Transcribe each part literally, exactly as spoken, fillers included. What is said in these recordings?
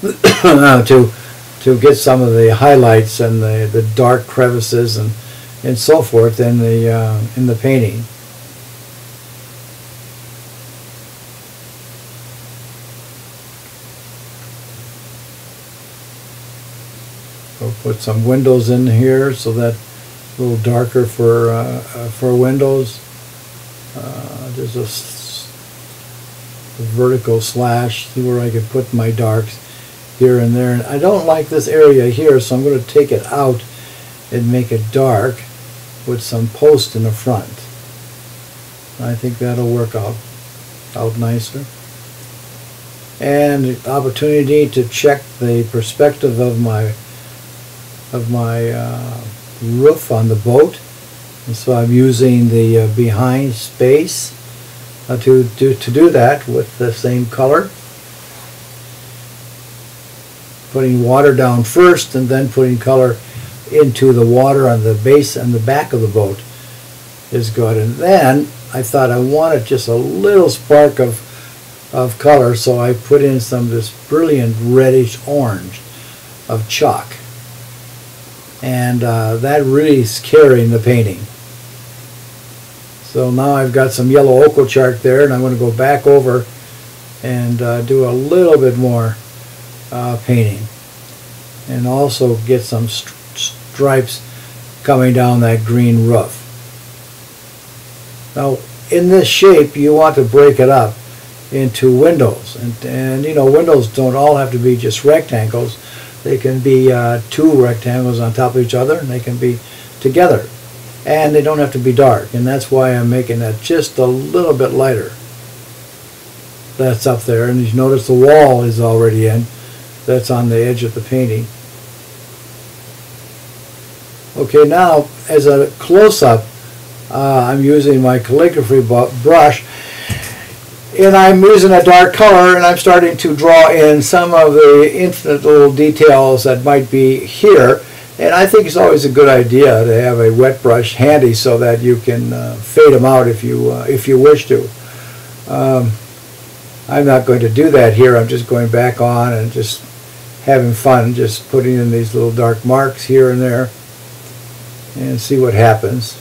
to to get some of the highlights and the the dark crevices and and so forth in the uh, in the painting. We'll put some windows in here so that a little darker for uh, for windows. Uh, there's a, s a vertical slash where I can put my darks here and there. And I don't like this area here, so I'm going to take it out and make it dark with some post in the front. I think that'll work out out nicer. And the opportunity to check the perspective of my of my uh, roof on the boat, and so I'm using the uh, behind space uh, to, to, to do that with the same color, putting water down first and then putting color into the water on the base and the back of the boat is good. And then I thought I wanted just a little spark of of color, so I put in some of this brilliant reddish orange of chalk. And uh, that really is carrying the painting. So now I've got some yellow ochre chalk there, and I'm going to go back over and uh, do a little bit more uh, painting, and also get some st stripes coming down that green roof. Now in this shape you want to break it up into windows, and, and you know, windows don't all have to be just rectangles. They can be uh, two rectangles on top of each other, and they can be together, and they don't have to be dark, and that's why I'm making that just a little bit lighter. That's up there, and you notice the wall is already in. That's on the edge of the painting. Okay, now as a close-up, uh, I'm using my calligraphy brush, and I'm using a dark color, and I'm starting to draw in some of the infinite little details that might be here. And I think it's always a good idea to have a wet brush handy so that you can uh, fade them out if you uh, if you wish to. Um, I'm not going to do that here. I'm just going back on and just having fun, just putting in these little dark marks here and there, and see what happens.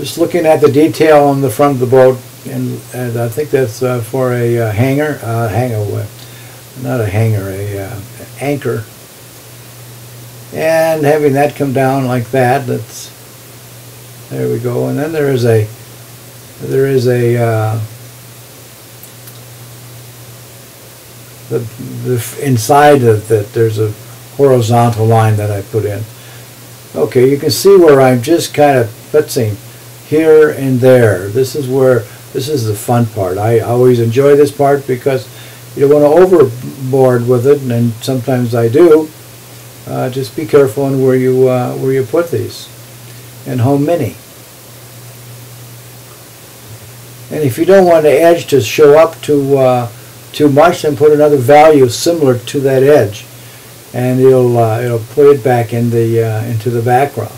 Just looking at the detail on the front of the boat, and, and I think that's uh, for a uh, hanger, uh, hanger, not a hanger, a uh, anchor. And having that come down like that, that's, there we go. And then there is a, there is a, uh, the, the inside of that there's a horizontal line that I put in. Okay, you can see where I'm just kind of, let's see, here and there. This is where, this is the fun part. I always enjoy this part because you don't want to overboard with it, and sometimes I do. Uh, just be careful on where you uh, where you put these and how many. And if you don't want the edge to show up too uh, too much, then put another value similar to that edge, and it'll uh, it'll put it back in the uh, into the background.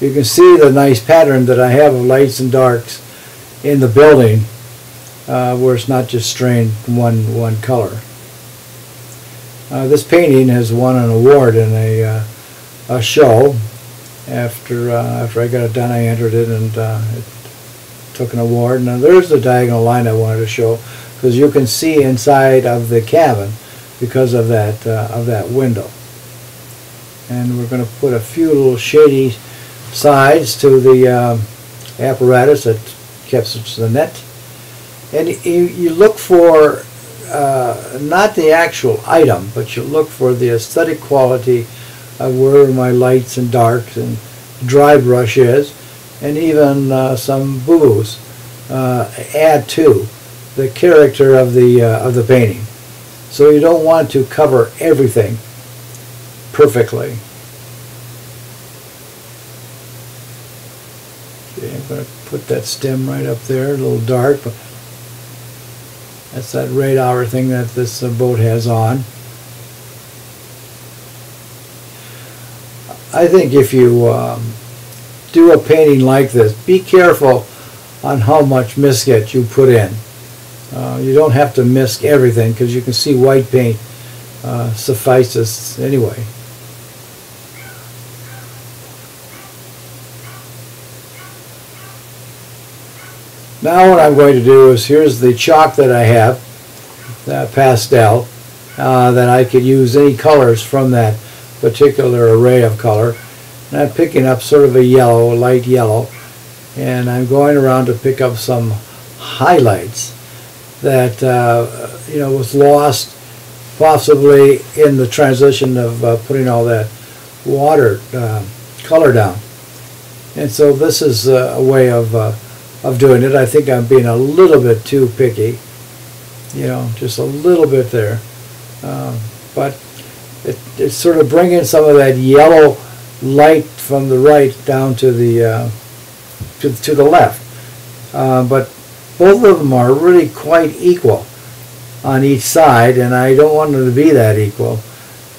You can see the nice pattern that I have of lights and darks in the building, uh, where it's not just strained one one color. Uh, this painting has won an award in a uh, a show. After uh, after I got it done, I entered it, and uh, it took an award. Now there's the diagonal line I wanted to show, because you can see inside of the cabin because of that uh, of that window. And we're going to put a few little shady sides to the uh, apparatus that catches the net, and you, you look for uh, not the actual item, but you look for the aesthetic quality of where my lights and darks and dry brush is, and even uh, some boo-boos uh, add to the character of the uh, of the painting. So you don't want to cover everything perfectly. Okay, I'm going to put that stem right up there, a little dark, but that's that radar thing that this uh, boat has on. I think if you um, do a painting like this, be careful on how much misket you put in. Uh, you don't have to misc everything, because you can see white paint uh, suffices anyway. Now what I'm going to do is, here's the chalk that I have, that pastel, uh, that I could use any colors from that particular array of color. And I'm picking up sort of a yellow, a light yellow, and I'm going around to pick up some highlights that uh, you know, was lost possibly in the transition of uh, putting all that water uh, color down. And so this is uh, a way of uh, of doing it. I think I'm being a little bit too picky, you know, just a little bit there, um, but it, it's sort of bringing some of that yellow light from the right down to the uh, to, to the left, uh, but both of them are really quite equal on each side, and I don't want them to be that equal.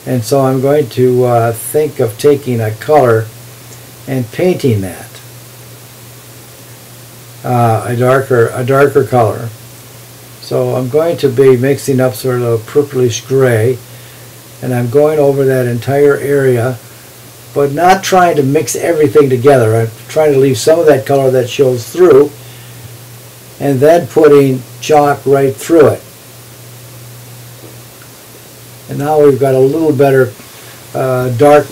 And so I'm going to uh, think of taking a color and painting that Uh, a darker a darker color. So I'm going to be mixing up sort of a purplish gray, and I'm going over that entire area, but not trying to mix everything together. I'm trying to leave some of that color that shows through, and then putting chalk right through it. And now we've got a little better uh, dark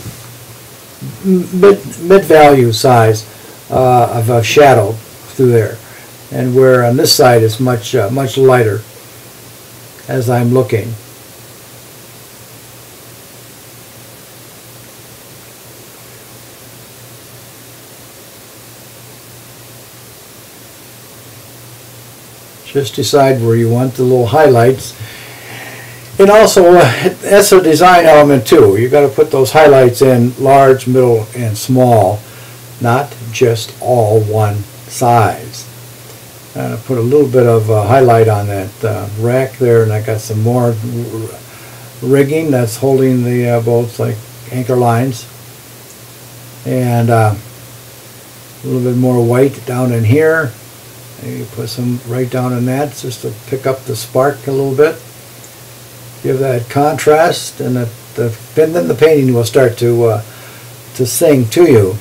mid, mid value size uh, of a shadow through there, and where on this side is much uh, much lighter as I'm looking. Just decide where you want the little highlights, and also uh, that's a design element too. You've got to put those highlights in large, middle, and small, not just all one size. And I put a little bit of uh, highlight on that uh, rack there, and I got some more rigging that's holding the uh, bolts like anchor lines, and uh, a little bit more white down in here. Maybe put some right down in that just to pick up the spark a little bit, give that contrast, and the, the, then the painting will start to uh, to sing to you.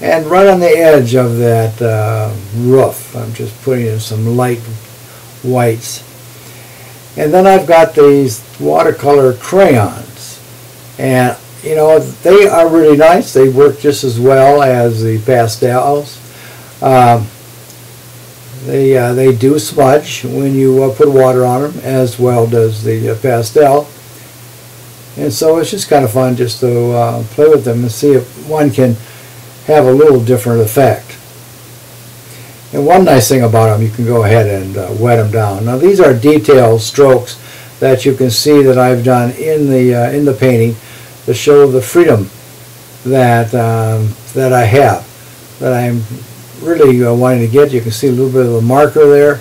And right on the edge of that uh, roof, I'm just putting in some light whites. And then I've got these watercolor crayons, and you know, they are really nice. They work just as well as the pastels. Um, they uh, they do smudge when you uh, put water on them, as well does the uh, pastel. And so it's just kind of fun just to uh, play with them and see if one can have a little different effect. And one nice thing about them, you can go ahead and uh, wet them down. Now these are detailed strokes that you can see that I've done in the uh, in the painting to show the freedom that um, that I have, that I'm really uh, wanting to get. You can see a little bit of the marker there,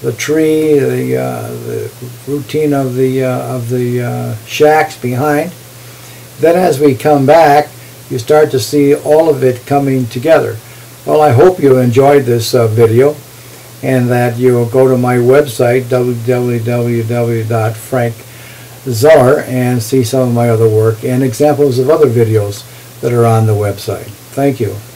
the tree, the uh, the routine of the uh, of the uh, shacks behind. Then as we come back, you start to see all of it coming together. Well, I hope you enjoyed this uh, video, and that you'll go to my website, w w w dot frank zeller, and see some of my other work and examples of other videos that are on the website. Thank you.